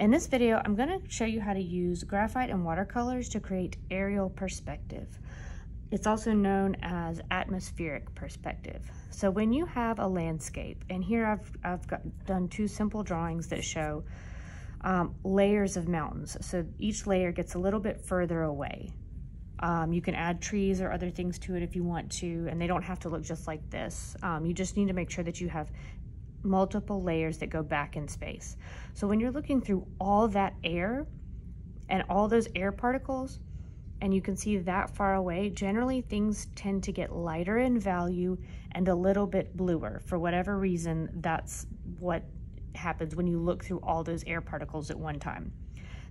In this video, I'm going to show you how to use graphite and watercolors to create aerial perspective. It's also known as atmospheric perspective. So when you have a landscape, and here I've done two simple drawings that show layers of mountains. So each layer gets a little bit further away. You can add trees or other things to it if you want to, and they don't have to look just like this. You just need to make sure that you have multiple layers that go back in space. So when you're looking through all that air and all those air particles, and you can see that far away, generally things tend to get lighter in value and a little bit bluer. For whatever reason, that's what happens when you look through all those air particles at one time.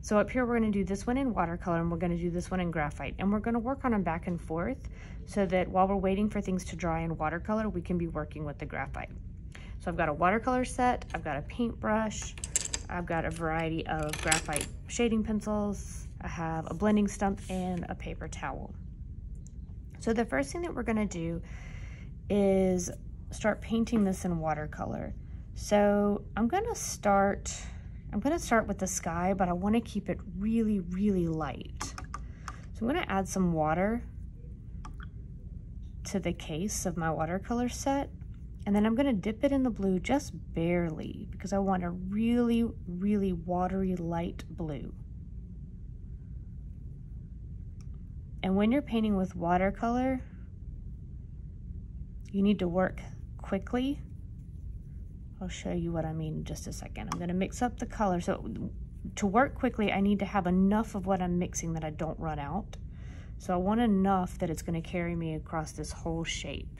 So up here, we're gonna do this one in watercolor, and we're gonna do this one in graphite, and we're gonna work on them back and forth so that while we're waiting for things to dry in watercolor, we can be working with the graphite. So I've got a watercolor set, I've got a paintbrush, I've got a variety of graphite shading pencils, I have a blending stump and a paper towel. So the first thing that we're gonna do is start painting this in watercolor. So I'm gonna start with the sky, but I wanna keep it really, really light. So I'm gonna add some water to the case of my watercolor set. And then I'm gonna dip it in the blue just barely because I want a really, really watery light blue. And when you're painting with watercolor, you need to work quickly. I'll show you what I mean in just a second. I'm gonna mix up the color. So to work quickly, I need to have enough of what I'm mixing that I don't run out. So I want enough that it's gonna carry me across this whole shape,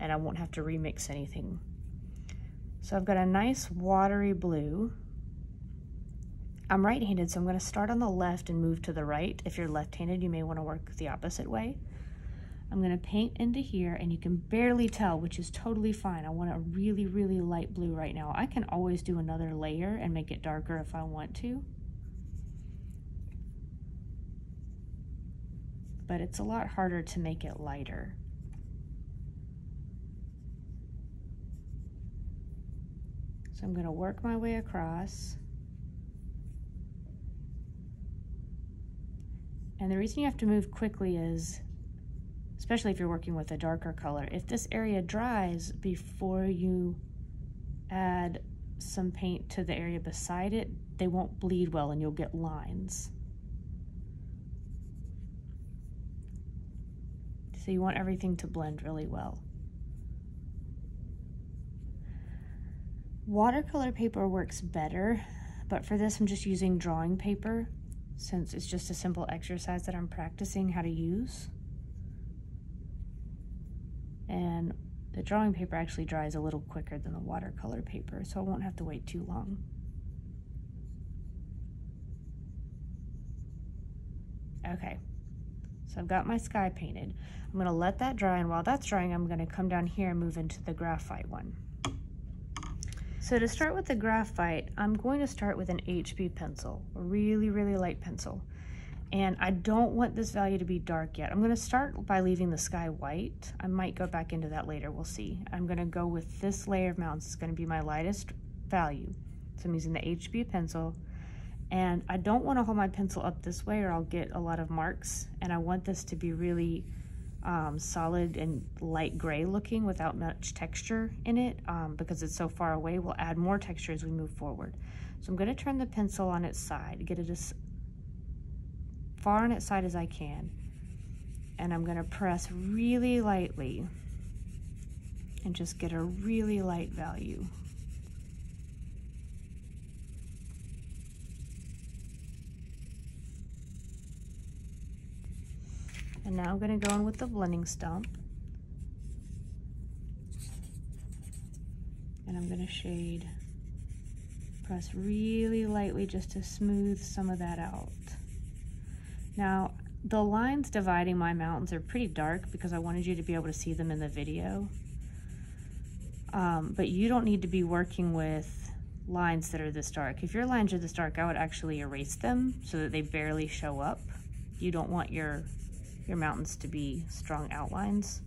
and I won't have to remix anything. So I've got a nice watery blue. I'm right-handed, so I'm gonna start on the left and move to the right. If you're left-handed, you may wanna work the opposite way. I'm gonna paint into here, and you can barely tell, which is totally fine. I want a really, really light blue right now. I can always do another layer and make it darker if I want to, but it's a lot harder to make it lighter. So I'm gonna work my way across. And the reason you have to move quickly is, especially if you're working with a darker color, if this area dries before you add some paint to the area beside it, they won't bleed well and you'll get lines. So you want everything to blend really well. Watercolor paper works better, but for this I'm just using drawing paper since it's just a simple exercise that I'm practicing how to use. And the drawing paper actually dries a little quicker than the watercolor paper, so I won't have to wait too long. Okay, so I've got my sky painted. I'm gonna let that dry, and while that's drying, I'm gonna come down here and move into the graphite one. So to start with the graphite, I'm going to start with an HB pencil, a really, really light pencil. And I don't want this value to be dark yet. I'm gonna start by leaving the sky white. I might go back into that later, we'll see. I'm gonna go with this layer of mountains. It's gonna be my lightest value. So I'm using the HB pencil. And I don't wanna hold my pencil up this way or I'll get a lot of marks. And I want this to be really solid and light gray looking without much texture in it because it's so far away. We'll add more texture as we move forward. So I'm going to turn the pencil on its side, get it as far on its side as I can, and I'm going to press really lightly and just get a really light value. And now I'm going to go in with the blending stump. And I'm going to shade, press really lightly just to smooth some of that out. Now, the lines dividing my mountains are pretty dark because I wanted you to be able to see them in the video. But you don't need to be working with lines that are this dark. If your lines are this dark, I would actually erase them so that they barely show up. You don't want your mountains to be strong outlines.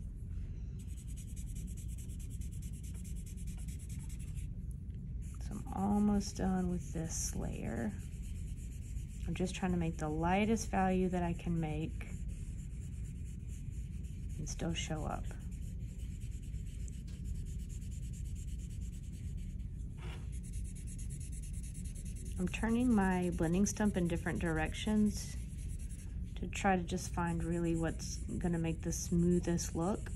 So I'm almost done with this layer. I'm just trying to make the lightest value that I can make and still show up. I'm turning my blending stump in different directions to try to just find really what's gonna make the smoothest look.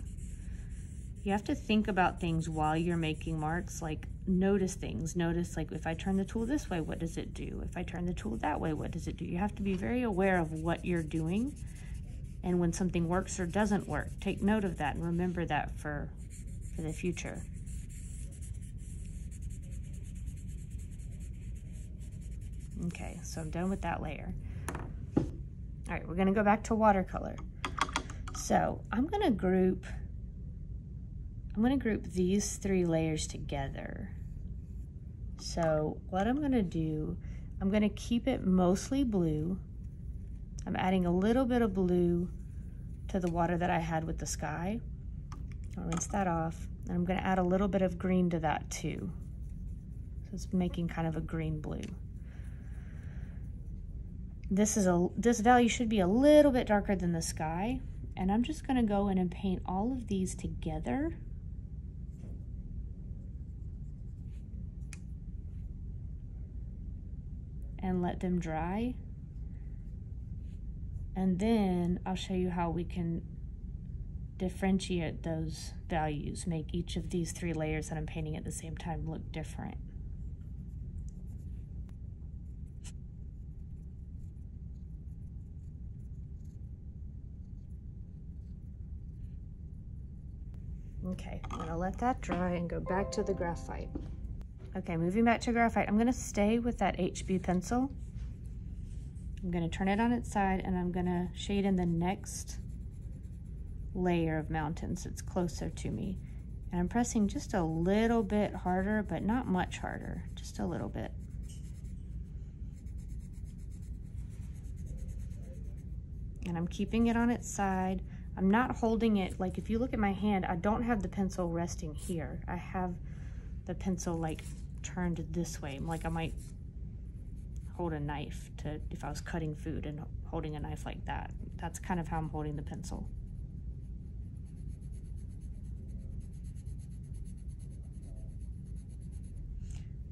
You have to think about things while you're making marks, like notice things. Notice, like, if I turn the tool this way, what does it do? If I turn the tool that way, what does it do? You have to be very aware of what you're doing, and when something works or doesn't work, take note of that and remember that for the future. Okay, so I'm done with that layer. All right, we're gonna go back to watercolor. So I'm gonna group these three layers together. So what I'm gonna do, I'm gonna keep it mostly blue. I'm adding a little bit of blue to the water that I had with the sky. I'll rinse that off. And I'm gonna add a little bit of green to that too. So it's making kind of a green blue. This value should be a little bit darker than the sky, and I'm just going to go in and paint all of these together. And let them dry. And then I'll show you how we can differentiate those values, make each of these three layers that I'm painting at the same time look different. Okay, I'm gonna let that dry and go back to the graphite. Okay, moving back to graphite, I'm gonna stay with that HB pencil. I'm gonna turn it on its side and I'm gonna shade in the next layer of mountains that's closer to me. And I'm pressing just a little bit harder, but not much harder, just a little bit. And I'm keeping it on its side. I'm not holding it, like if you look at my hand, I don't have the pencil resting here. I have the pencil like turned this way. Like I might hold a knife to, if I was cutting food and holding a knife like that. That's kind of how I'm holding the pencil.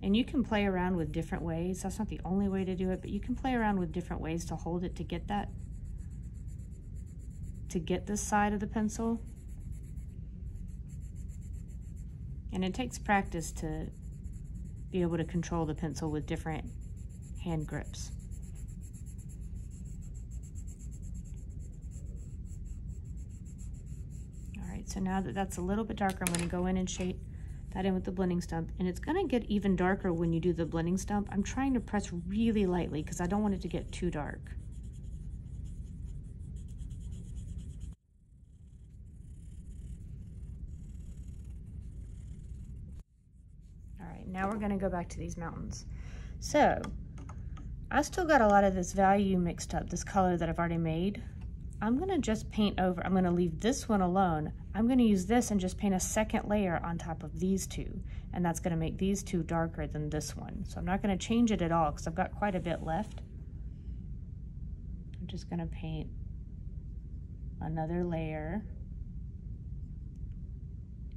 And you can play around with different ways. That's not the only way to do it, but you can play around with different ways to hold it to get that, to get this side of the pencil. And it takes practice to be able to control the pencil with different hand grips. All right, so now that that's a little bit darker, I'm gonna go in and shade that in with the blending stump. And it's gonna get even darker when you do the blending stump. I'm trying to press really lightly because I don't want it to get too dark. Now we're gonna go back to these mountains. So, I still got a lot of this value mixed up, this color that I've already made. I'm gonna just paint over, I'm gonna leave this one alone. I'm gonna use this and just paint a second layer on top of these two. And that's gonna make these two darker than this one. So I'm not gonna change it at all because I've got quite a bit left. I'm just gonna paint another layer.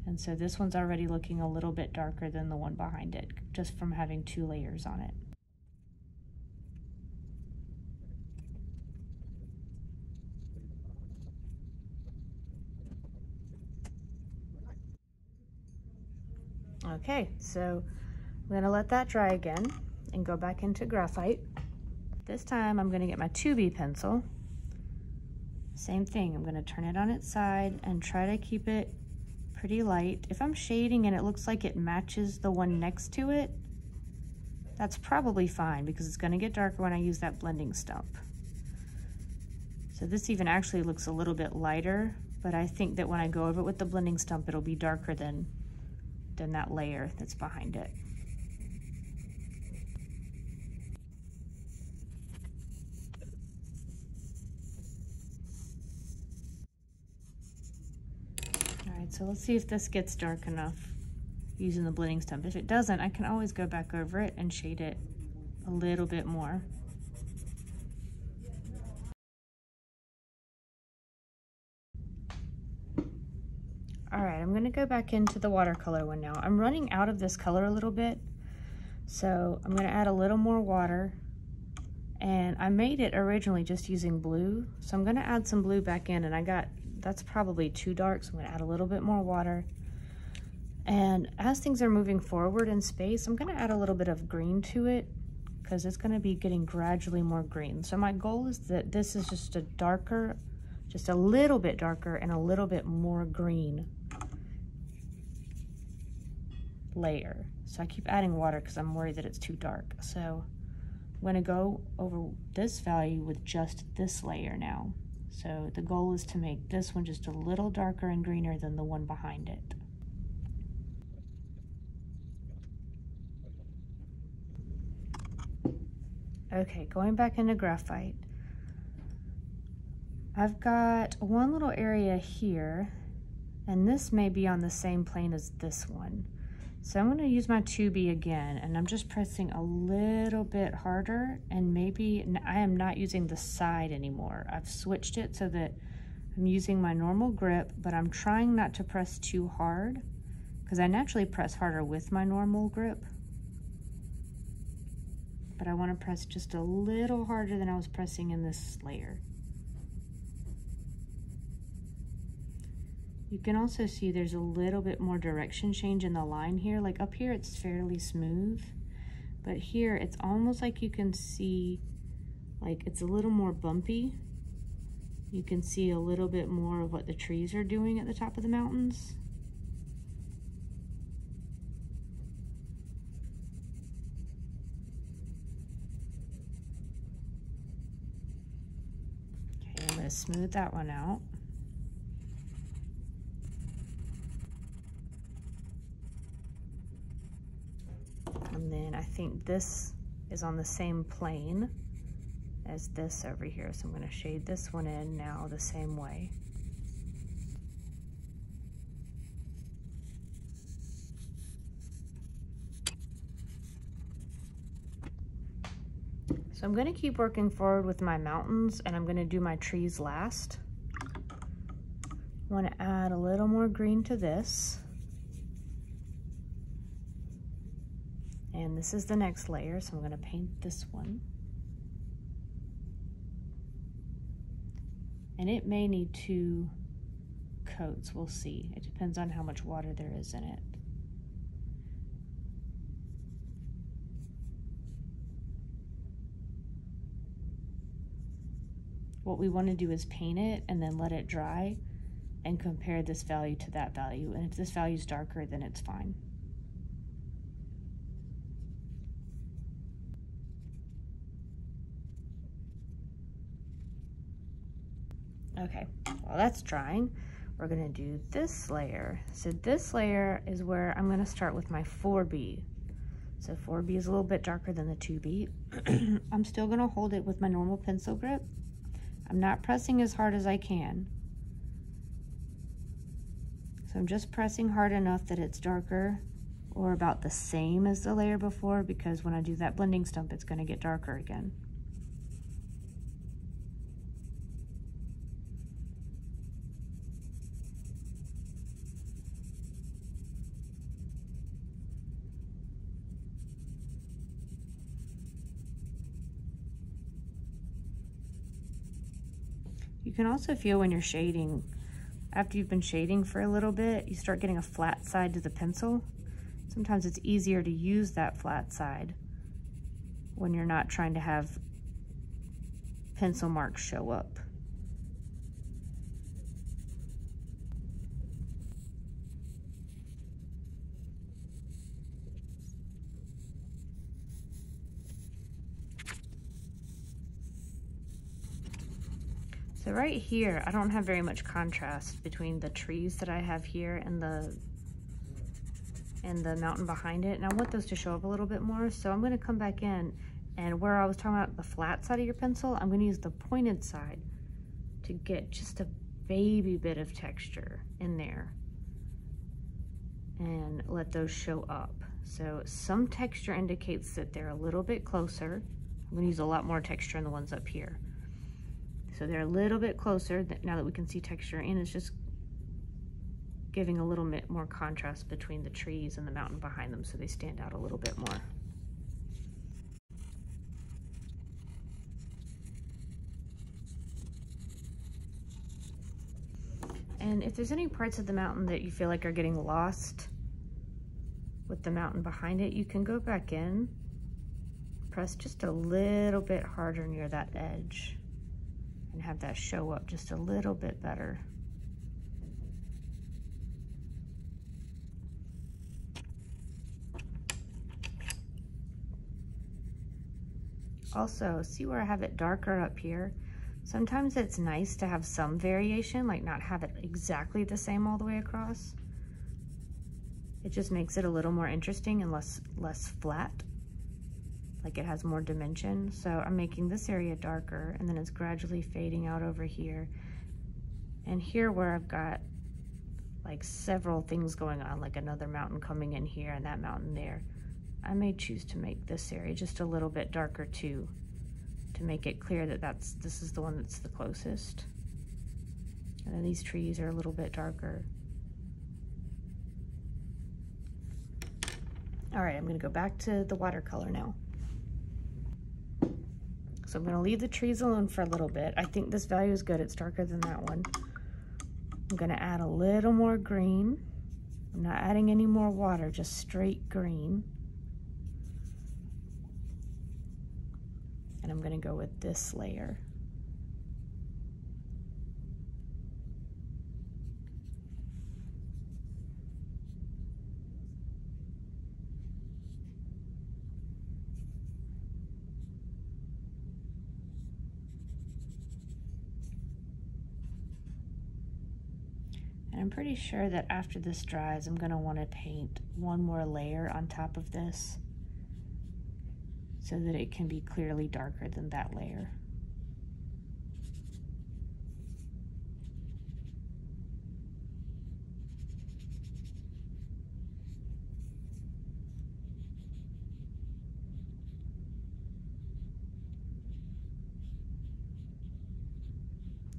And so this one's already looking a little bit darker than the one behind it, just from having two layers on it. Okay, so I'm gonna let that dry again and go back into graphite. This time I'm gonna get my 2B pencil. Same thing, I'm gonna turn it on its side and try to keep it pretty light. If I'm shading and it looks like it matches the one next to it, that's probably fine because it's going to get darker when I use that blending stump. So this even actually looks a little bit lighter, but I think that when I go over it with the blending stump, it'll be darker than that layer that's behind it. So let's see if this gets dark enough. using the blending stump. If it doesn't, I can always go back over it and shade it a little bit more. All right, I'm gonna go back into the watercolor one now. I'm running out of this color a little bit, so I'm gonna add a little more water. And I made it originally just using blue, so I'm gonna add some blue back in, and I got, that's probably too dark, so I'm gonna add a little bit more water. And as things are moving forward in space, I'm gonna add a little bit of green to it, because it's gonna be getting gradually more green. So my goal is that this is just a darker, just a little bit darker and a little bit more green layer. So I keep adding water because I'm worried that it's too dark. So I'm going to go over this value with just this layer now. So the goal is to make this one just a little darker and greener than the one behind it. Okay, going back into graphite. I've got one little area here, and this may be on the same plane as this one. So I'm going to use my 2B again, and I'm just pressing a little bit harder, and maybe I am not using the side anymore. I've switched it so that I'm using my normal grip, but I'm trying not to press too hard because I naturally press harder with my normal grip. But I want to press just a little harder than I was pressing in this layer. You can also see there's a little bit more direction change in the line here. Like up here, it's fairly smooth, but here it's almost like you can see, like it's a little more bumpy. You can see a little bit more of what the trees are doing at the top of the mountains. Okay, I'm gonna smooth that one out. And then I think this is on the same plane as this over here. So I'm going to shade this one in now the same way. So I'm going to keep working forward with my mountains, and I'm going to do my trees last. I want to add a little more green to this. And this is the next layer, so I'm going to paint this one. And it may need 2 coats, we'll see. It depends on how much water there is in it. What we want to do is paint it and then let it dry and compare this value to that value. And if this value is darker, then it's fine. Okay, while that's drying, we're gonna do this layer. So this layer is where I'm gonna start with my 4B. So 4B is a little bit darker than the 2B. I'm still gonna hold it with my normal pencil grip. I'm not pressing as hard as I can. So I'm just pressing hard enough that it's darker or about the same as the layer before, because when I do that blending stump, it's gonna get darker again. You can also feel when you're shading, after you've been shading for a little bit, you start getting a flat side to the pencil. Sometimes it's easier to use that flat side when you're not trying to have pencil marks show up. So right here, I don't have very much contrast between the trees that I have here and the mountain behind it. And I want those to show up a little bit more. So I'm gonna come back in, and where I was talking about the flat side of your pencil, I'm gonna use the pointed side to get just a baby bit of texture in there. and let those show up. So some texture indicates that they're a little bit closer. I'm going to use a lot more texture on the ones up here. So they're a little bit closer now that we can see texture, and it's just giving a little bit more contrast between the trees and the mountain behind them, so they stand out a little bit more. And if there's any parts of the mountain that you feel like are getting lost with the mountain behind it, you can go back in, press just a little bit harder near that edge, and have that show up just a little bit better. Also, see where I have it darker up here? Sometimes it's nice to have some variation, like not have it exactly the same all the way across. It just makes it a little more interesting and less flat, like it has more dimension. So I'm making this area darker, and then it's gradually fading out over here. And here where I've got like several things going on, like another mountain coming in here and that mountain there, I may choose to make this area just a little bit darker too, to make it clear that this is the one that's the closest. And then these trees are a little bit darker. All right, I'm gonna go back to the watercolor now. So I'm gonna leave the trees alone for a little bit. I think this value is good, it's darker than that one. I'm gonna add a little more green. I'm not adding any more water, just straight green. And I'm gonna go with this layer. And I'm pretty sure that after this dries, I'm gonna wanna paint one more layer on top of this, so that it can be clearly darker than that layer.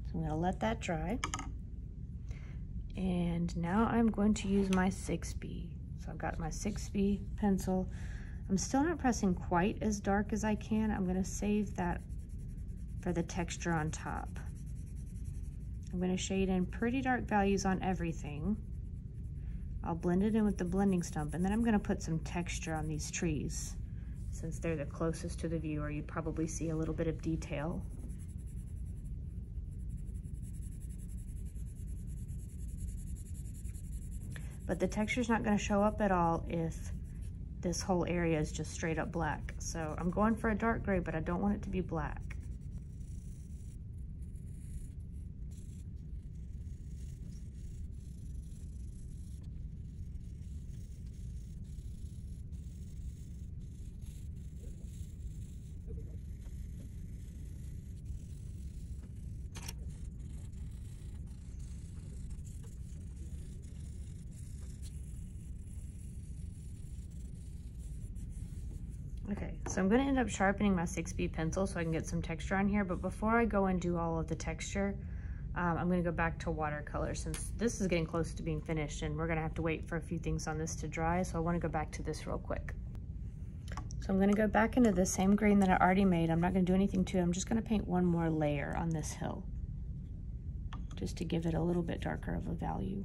So I'm going to let that dry. And now I'm going to use my 6B. So I've got my 6B pencil. I'm still not pressing quite as dark as I can. I'm gonna save that for the texture on top. I'm gonna shade in pretty dark values on everything. I'll blend it in with the blending stump, and then I'm gonna put some texture on these trees. Since they're the closest to the viewer, you probably see a little bit of detail. But the texture's not gonna show up at all if this whole area is just straight up black. So I'm going for a dark gray, but I don't want it to be black. Okay, so I'm gonna end up sharpening my 6B pencil so I can get some texture on here, but before I go and do all of the texture, I'm gonna go back to watercolor since this is getting close to being finished and we're gonna have to wait for a few things on this to dry, so I wanna go back to this real quick. So I'm gonna go back into the same green that I already made. I'm not gonna do anything to it. I'm just gonna paint one more layer on this hill, just to give it a little bit darker of a value.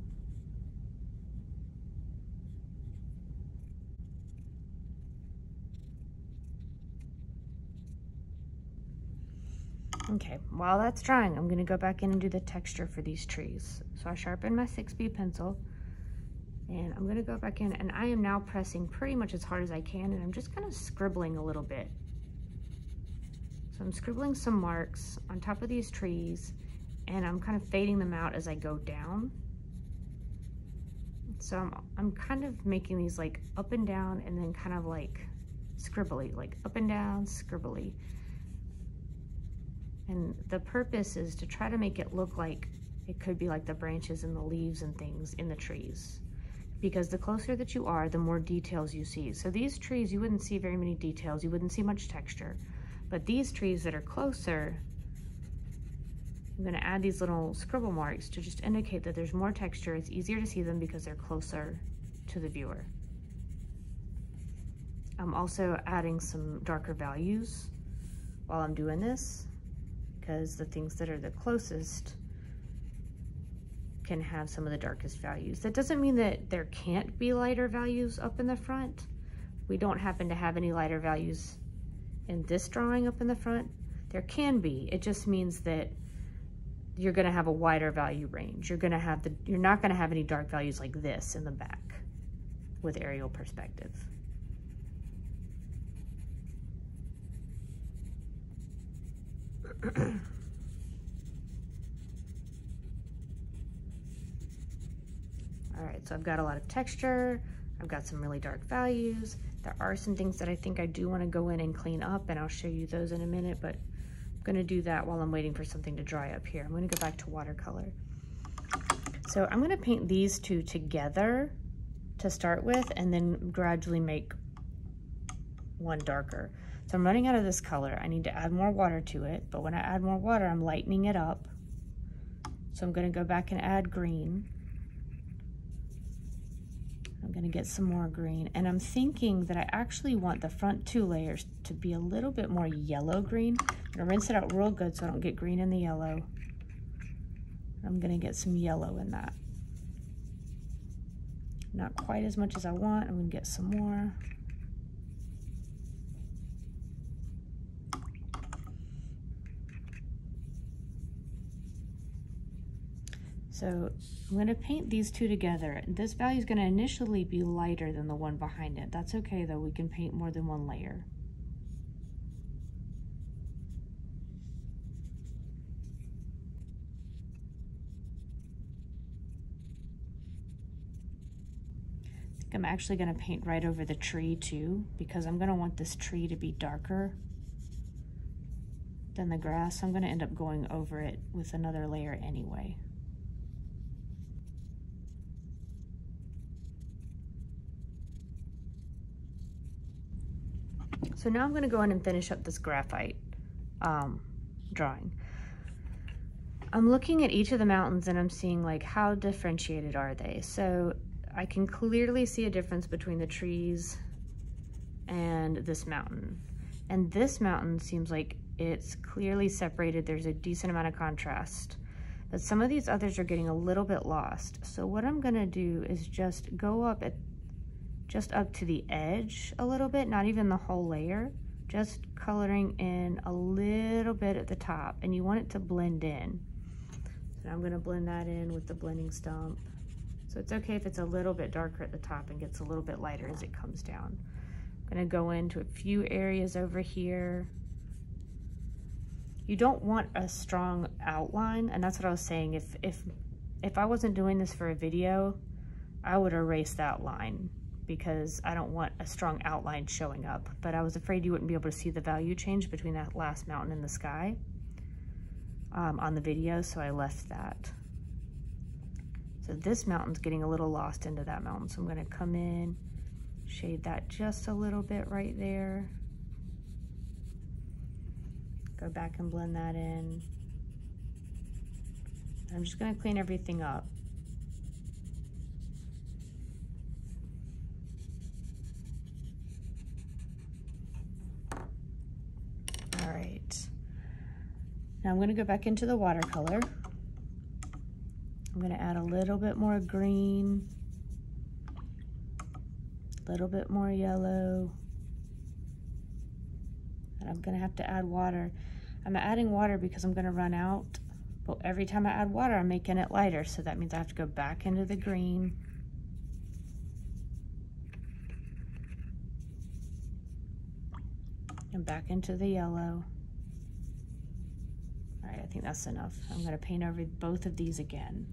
Okay, while that's drying, I'm gonna go back in and do the texture for these trees. So I sharpened my 6B pencil, and I'm gonna go back in, and I am now pressing pretty much as hard as I can, and I'm just kind of scribbling a little bit. So I'm scribbling some marks on top of these trees, and I'm kind of fading them out as I go down. So I'm kind of making these like up and down, and then kind of like scribbly, like up and down, scribbly. And the purpose is to try to make it look like it could be like the branches and the leaves and things in the trees. because the closer that you are, the more details you see. So these trees, you wouldn't see very many details, you wouldn't see much texture. But these trees that are closer, I'm gonna add these little scribble marks to just indicate that there's more texture. It's easier to see them because they're closer to the viewer. I'm also adding some darker values while I'm doing this, because the things that are the closest can have some of the darkest values. That doesn't mean that there can't be lighter values up in the front. We don't happen to have any lighter values in this drawing up in the front. There can be. It just means that you're going to have a wider value range. You're not going to have any dark values like this in the back with aerial perspective. All right, so I've got a lot of texture. I've got some really dark values. There are some things that I think I do want to go in and clean up, and I'll show you those in a minute, but I'm going to do that while I'm waiting for something to dry up here. I'm going to go back to watercolor. So I'm going to paint these two together to start with, and then gradually make one darker. So I'm running out of this color. I need to add more water to it, but when I add more water, I'm lightening it up. So I'm going to go back and add green. I'm going to get some more green, and I'm thinking that I actually want the front two layers to be a little bit more yellow green. I'm going to rinse it out real good so I don't get green in the yellow. I'm going to get some yellow in that. Not quite as much as I want. I'm going to get some more. So I'm going to paint these two together. This value is going to initially be lighter than the one behind it. That's okay though, we can paint more than one layer. I think I'm actually going to paint right over the tree too, because I'm going to want this tree to be darker than the grass. I'm going to end up going over it with another layer anyway. So now I'm going to go in and finish up this graphite drawing. I'm looking at each of the mountains and I'm seeing like how differentiated are they. So I can clearly see a difference between the trees and this mountain. And this mountain seems like it's clearly separated. There's a decent amount of contrast. But some of these others are getting a little bit lost. So what I'm going to do is just go up at just up to the edge a little bit, not even the whole layer, just coloring in a little bit at the top, and you want it to blend in. So I'm gonna blend that in with the blending stump. So it's okay if it's a little bit darker at the top and gets a little bit lighter as it comes down. I'm gonna go into a few areas over here. You don't want a strong outline, and that's what I was saying. If I wasn't doing this for a video, I would erase that line, because I don't want a strong outline showing up, but I was afraid you wouldn't be able to see the value change between that last mountain and the sky on the video, so I left that. So this mountain's getting a little lost into that mountain, so I'm gonna come in, shade that just a little bit right there, go back and blend that in. I'm just gonna clean everything up. Now I'm going to go back into the watercolor. I'm going to add a little bit more green, a little bit more yellow, and I'm going to have to add water. I'm adding water because I'm going to run out, but every time I add water, I'm making it lighter, so that means I have to go back into the green. And back into the yellow. All right, I think that's enough. I'm gonna paint over both of these again.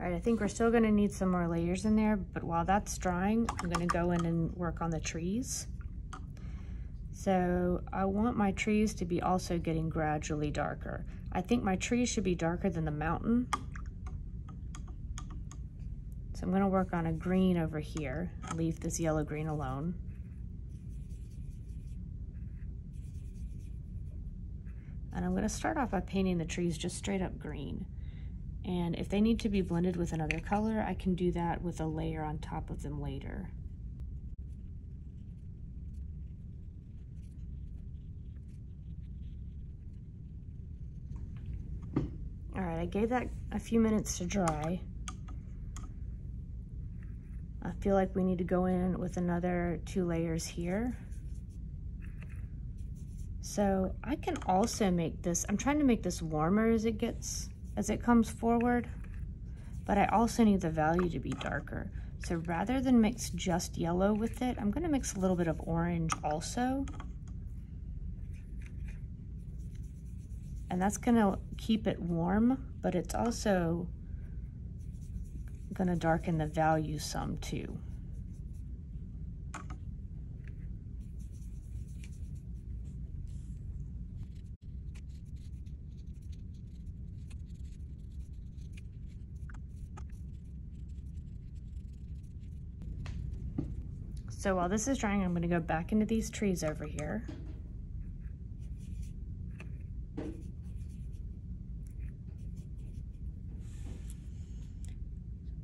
All All right, I think we're still gonna need some more layers in there, but while that's drying, I'm gonna go in and work on the trees. So I want my trees to be also getting gradually darker. I think my trees should be darker than the mountain. So I'm gonna work on a green over here, leave this yellow-green alone. And I'm gonna start off by painting the trees just straight up green. And if they need to be blended with another color, I can do that with a layer on top of them later. All right, I gave that a few minutes to dry. I feel like we need to go in with another two layers here. So I can also make this, I'm trying to make this warmer as it comes forward, but I also need the value to be darker. So rather than mix just yellow with it, I'm gonna mix a little bit of orange also. And that's gonna keep it warm, but it's also gonna darken the value some too. So while this is drying, I'm going to go back into these trees over here.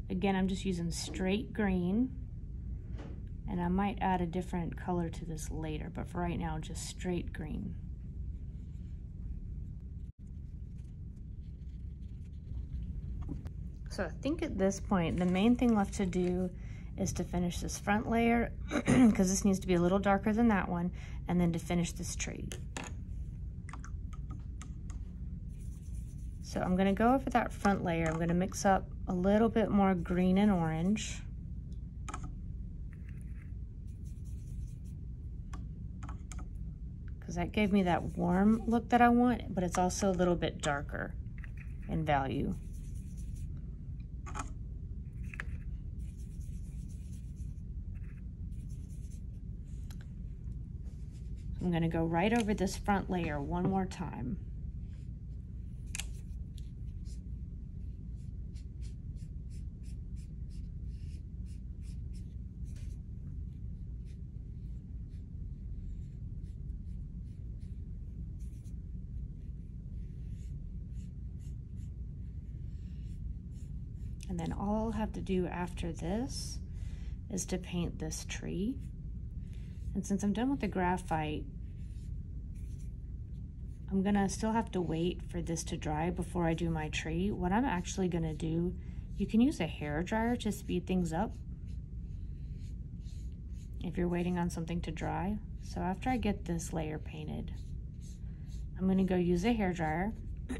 Again, I'm just using straight green, and I might add a different color to this later, but for right now, just straight green. So I think at this point, the main thing left to do is to finish this front layer because this needs to be a little darker than that one, and then to finish this tree. So I'm gonna go over that front layer. I'm gonna mix up a little bit more green and orange. Because that gave me that warm look that I want, but it's also a little bit darker in value. I'm going to go right over this front layer one more time. And then all I'll have to do after this is to paint this tree. And since I'm done with the graphite, I'm gonna still have to wait for this to dry before I do my tree. What I'm actually gonna do, you can use a hairdryer to speed things up if you're waiting on something to dry. So after I get this layer painted, I'm gonna go use a hairdryer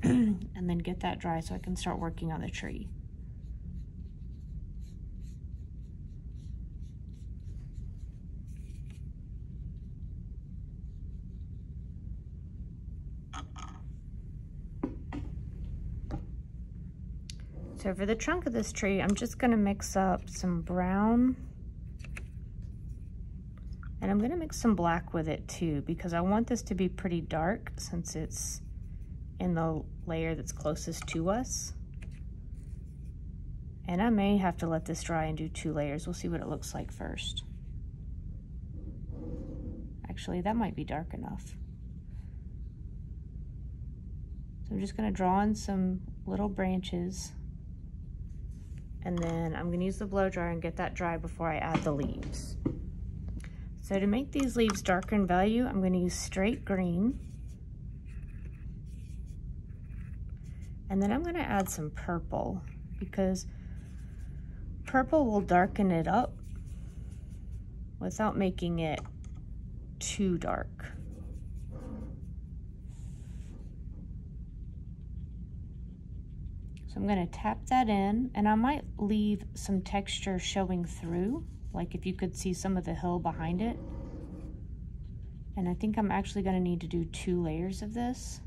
and then get that dry so I can start working on the tree. So for the trunk of this tree, I'm just gonna mix up some brown, and I'm gonna mix some black with it too, because I want this to be pretty dark since it's in the layer that's closest to us. And I may have to let this dry and do two layers. We'll see what it looks like first. Actually, that might be dark enough. So I'm just gonna draw in some little branches, and then I'm gonna use the blow dryer and get that dry before I add the leaves. So to make these leaves darker in value, I'm gonna use straight green. And then I'm gonna add some purple because purple will darken it up without making it too dark. So I'm gonna tap that in, and I might leave some texture showing through, like if you could see some of the hill behind it. And I think I'm actually gonna need to do two layers of this.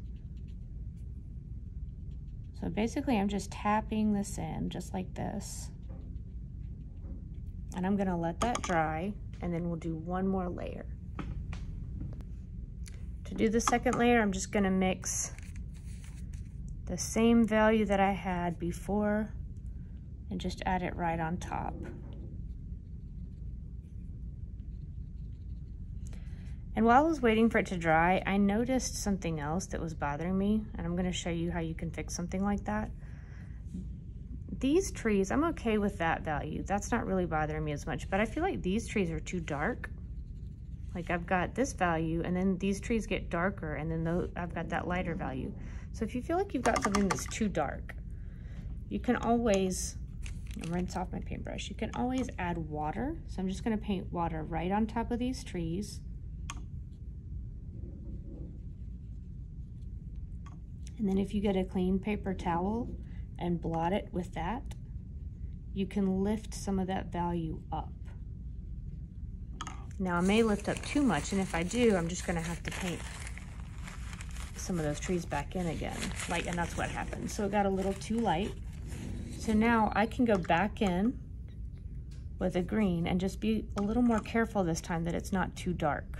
So So basically I'm just tapping this in just like this, and I'm gonna let that dry, and then we'll do one more layer. To do the second layer, I'm just gonna mix the same value that I had before and just add it right on top. And while I was waiting for it to dry, I noticed something else that was bothering me, and I'm gonna show you how you can fix something like that. These trees, I'm okay with that value. That's not really bothering me as much, but I feel like these trees are too dark. Like I've got this value, and then these trees get darker, and then I've got that lighter value. So if you feel like you've got something that's too dark, you can always, I'll rinse off my paintbrush, you can always add water. So I'm just gonna paint water right on top of these trees. And then if you get a clean paper towel and blot it with that, you can lift some of that value up. Now I may lift up too much, and if I do, I'm just gonna have to paint some of those trees back in again. Like, and that's what happened. So it got a little too light. So now I can go back in with a green and just be a little more careful this time that it's not too dark.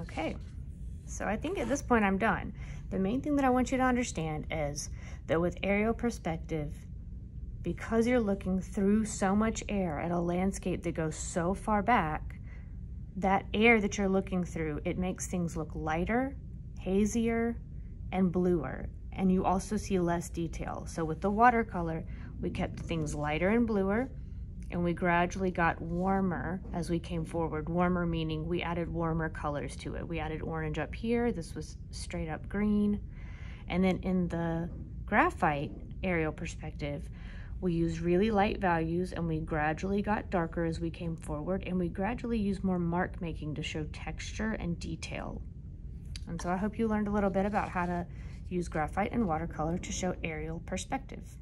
Okay, so I think at this point I'm done. The main thing that I want you to understand is that with aerial perspective, because you're looking through so much air at a landscape that goes so far back, that air that you're looking through, it makes things look lighter, hazier, and bluer. And you also see less detail. So with the watercolor, we kept things lighter and bluer, and we gradually got warmer as we came forward. Warmer meaning we added warmer colors to it. We added orange up here, this was straight up green. And then in the graphite aerial perspective, we used really light values and we gradually got darker as we came forward, and we gradually used more mark making to show texture and detail. And so I hope you learned a little bit about how to use graphite and watercolor to show aerial perspective.